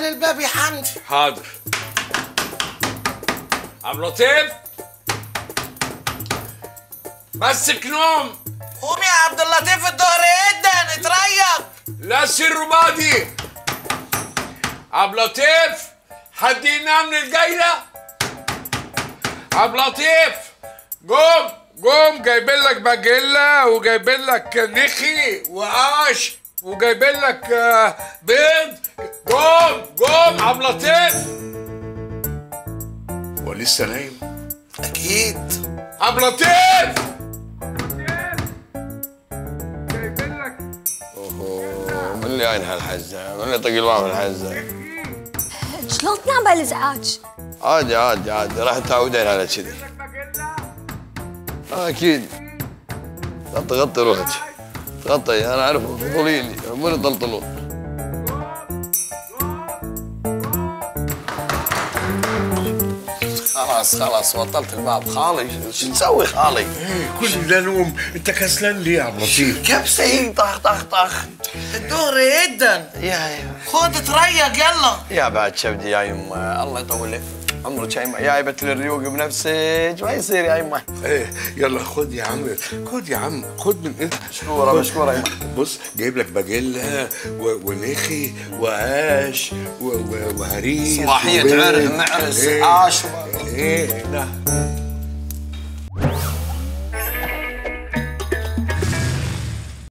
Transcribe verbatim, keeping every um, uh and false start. على الباب يا حمدي. حاضر. عبد اللطيف مسك نوم. قوم يا عبد اللطيف الظهر جدا اتريق. لا سر بادي. عبد اللطيف حد ينام من الجايله. عبد اللطيف قوم قوم، جايبين لك باجيلا وجايبين لك نخي وقش وجايبين لك بيض. قوم قوم عبد اللطيف. هو لسه نايم؟ أكيد. عبد اللطيف! جايبين لك. أوه من اللي عينها الحزة؟ من اللي طقي معهم الحزة؟ شلون تنام بهالإزعاج؟ عادي عادي عادي، راح تعودين على كذي. أكيد. غطي غطي روحك. غطي، أنا أعرفه فضولي لي، همون يطلطلون. خلاص خلاص وطلت الباب خالي. شو نسوي خالي؟ ايه كل ده نوم. انت كسلان ليه يا عبد اللطيف؟ كبسه هي طخ طخ طخ. الظهر جدا. يا يا خد تريق يلا. يا بعد شبدي يا يما الله يطول لك عمرك يا يما، جايبه الريوق بنفسك ما يصير يا يما. ايه يلا خد يا عم، خد يا عم، خد من انت. مشكوره مشكوره يا يما. بص جايب لك باجيلا ونخي وعاش وهريس صباحيه عرق معرس عاش. ايه ده